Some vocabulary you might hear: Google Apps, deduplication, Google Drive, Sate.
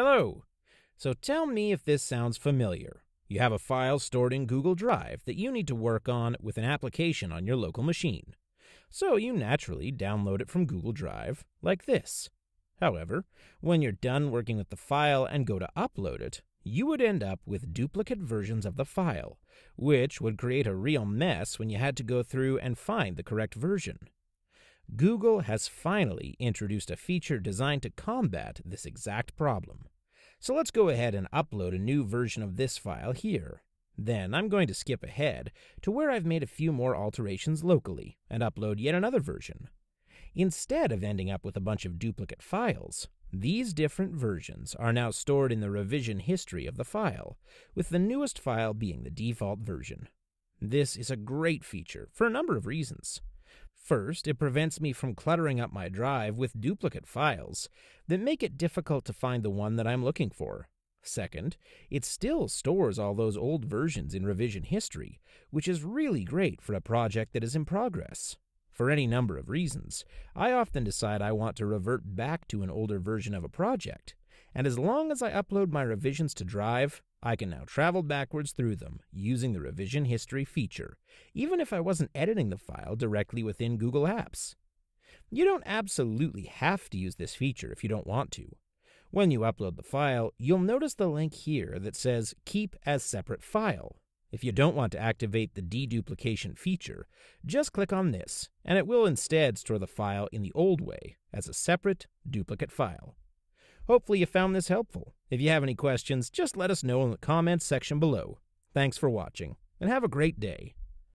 Hello! So tell me if this sounds familiar. You have a file stored in Google Drive that you need to work on with an application on your local machine. So you naturally download it from Google Drive, like this. However, when you're done working with the file and go to upload it, you would end up with duplicate versions of the file, which would create a real mess when you had to go through and find the correct version. Google has finally introduced a feature designed to combat this exact problem. So let's go ahead and upload a new version of this file here. Then I'm going to skip ahead to where I've made a few more alterations locally and upload yet another version. Instead of ending up with a bunch of duplicate files, these different versions are now stored in the revision history of the file, with the newest file being the default version. This is a great feature for a number of reasons. First, it prevents me from cluttering up my drive with duplicate files that make it difficult to find the one that I'm looking for. Second, it still stores all those old versions in revision history, which is really great for a project that is in progress. For any number of reasons, I often decide I want to revert back to an older version of a project, and as long as I upload my revisions to Drive, I can now travel backwards through them using the revision history feature, even if I wasn't editing the file directly within Google Apps. You don't absolutely have to use this feature if you don't want to. When you upload the file, you'll notice the link here that says Keep as Separate File. If you don't want to activate the deduplication feature, just click on this, and it will instead store the file in the old way as a separate duplicate file. Hopefully you found this helpful. If you have any questions, just let us know in the comments section below. Thanks for watching, and have a great day.